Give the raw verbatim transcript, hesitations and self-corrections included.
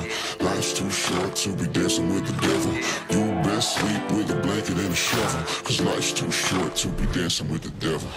forever. Life's too short to be dancing with the devil. You best sleep with a blanket and a shovel, 'cause life's too short to be dancing with the devil.